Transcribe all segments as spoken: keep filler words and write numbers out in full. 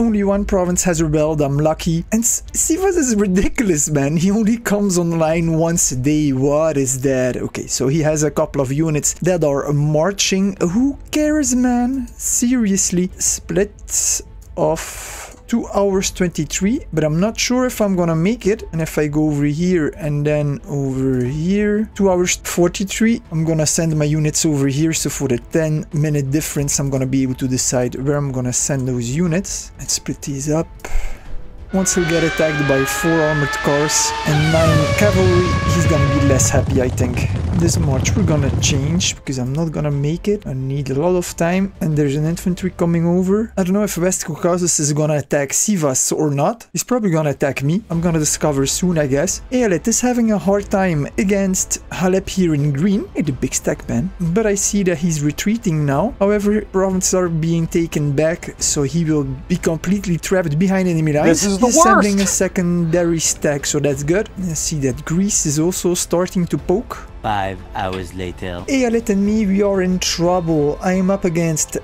only one province has rebelled, I'm lucky. And Sivas is ridiculous, man. He only comes online once a day. What is that? Okay, so he has a couple of units that are marching. Who cares, man? Seriously. Split off... two hours twenty-three, but I'm not sure if I'm gonna make it. And if I go over here and then over here, two hours forty-three, I'm gonna send my units over here. So for the ten minute difference, I'm gonna be able to decide where I'm gonna send those units. Let's split these up. Once he'll get attacked by four armored cars and nine cavalry, he's gonna be less happy, I think. This march we're gonna change, because I'm not gonna make it. I need a lot of time, and there's an infantry coming over. I don't know if West Caucasus is gonna attack Sivas or not. He's probably gonna attack me. I'm gonna discover soon, I guess. Eyalet is having a hard time against Halep here in green. Hey, the big stack, man. But I see that he's retreating now. However, provinces are being taken back, so he will be completely trapped behind enemy lines. He's sending a secondary stack, so that's good. I see that Greece is also starting to poke. Five hours later. Eyalet and me, we are in trouble. I am up against uh,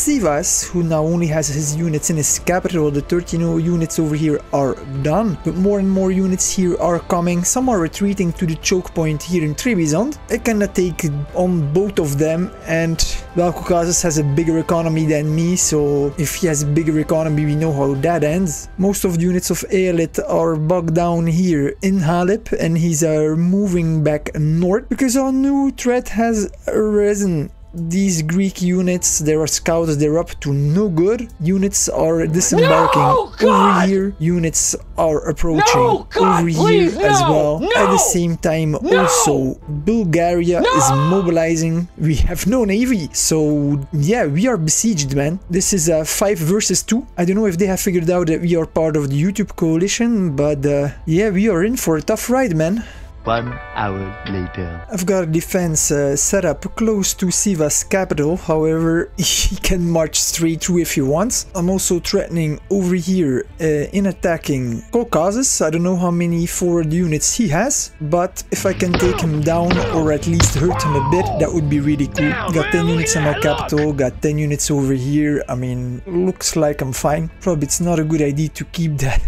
Sivas, who now only has his units in his capital. The thirteen units over here are done, but more and more units here are coming. Some are retreating to the choke point here in Trebizond. I cannot take on both of them, and well, Caucasus has a bigger economy than me, so if he has a bigger economy, we know how that ends. Most of the units of Eyalet are bogged down here in Halep, and he's uh, moving back north, because our new threat has arisen. These Greek units, they are scouts, they're up to no good. Units are disembarking. No, over here, units are approaching. No, God, over please, here no, as well. No, At the same time, no, also, Bulgaria no, is mobilizing. We have no navy. So, yeah, we are besieged, man. This is a five versus two. I don't know if they have figured out that we are part of the YouTube coalition, but uh, yeah, we are in for a tough ride, man. One hour later. I've got a defense uh, set up close to Sivas' capital, however, he can march straight through if he wants. I'm also threatening over here uh, in attacking Caucasus. I don't know how many forward units he has, but if I can take him down or at least hurt him a bit, that would be really cool. Got ten units in my capital, got ten units over here. I mean, looks like I'm fine. Probably it's not a good idea to keep that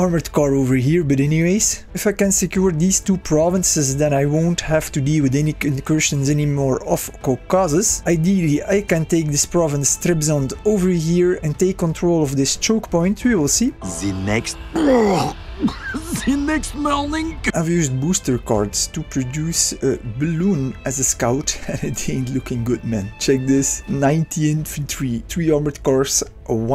armored car over here, but anyways, if I can secure these two properties, provinces, then I won't have to deal with any incursions anymore of Caucasus. Ideally, I can take this province Trebizond over here and take control of this choke point. We will see. The next... The next morning. I've used booster cards to produce a balloon as a scout, and it ain't looking good, man. Check this: ninety infantry, three armored cars,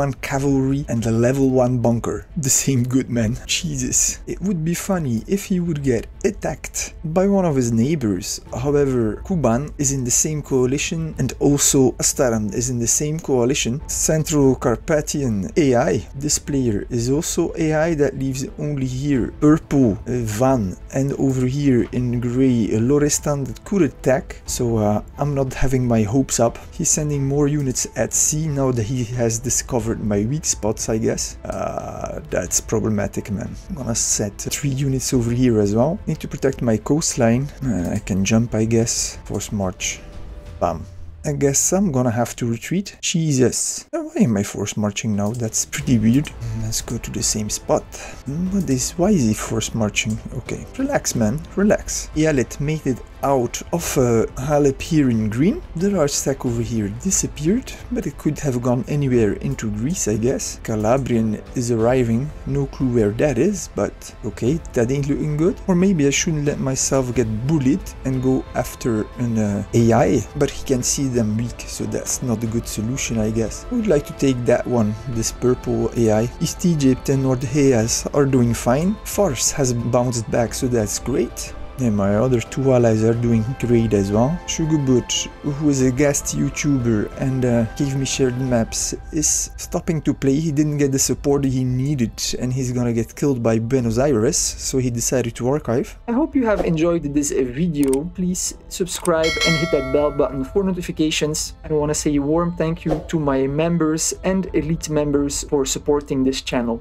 one cavalry, and a level one bunker. This ain't good, man. Jesus. It would be funny if he would get attacked by one of his neighbors. However, Kuban is in the same coalition, and also Astaran is in the same coalition. Central Carpathian A I. This player is also A I that leaves only. Only here, purple, uh, Van, and over here in grey, uh, Lorestan that could attack. So uh, I'm not having my hopes up. He's sending more units at sea now that he has discovered my weak spots, I guess. Uh, that's problematic, man. I'm gonna set three units over here as well. Need to protect my coastline. Uh, I can jump, I guess. Force march. Bam. I guess I'm gonna have to retreat. Jesus. Why am I force marching now? That's pretty weird. Let's go to the same spot. What is, why is he force marching? Okay. Relax, man. Relax. Eyalet made it out of uh, Halep here in green. The large stack over here disappeared, but it could have gone anywhere into Greece, I guess. Calabrian is arriving. No clue where that is, but okay, that ain't looking good. Or maybe I shouldn't let myself get bullied and go after an uh, A I, but he can see them weak, so that's not a good solution, I guess. I would like to take that one, this purple A I. East Egypt and Nordheias are doing fine. Fars has bounced back, so that's great. And my other two allies are doing great as well. Sugarbutt, who is a guest YouTuber and uh, gave me shared maps, is stopping to play. He didn't get the support he needed, and he's gonna get killed by Buenos Aires, so he decided to archive. I hope you have enjoyed this video. Please subscribe and hit that bell button for notifications. I want to say a warm thank you to my members and elite members for supporting this channel.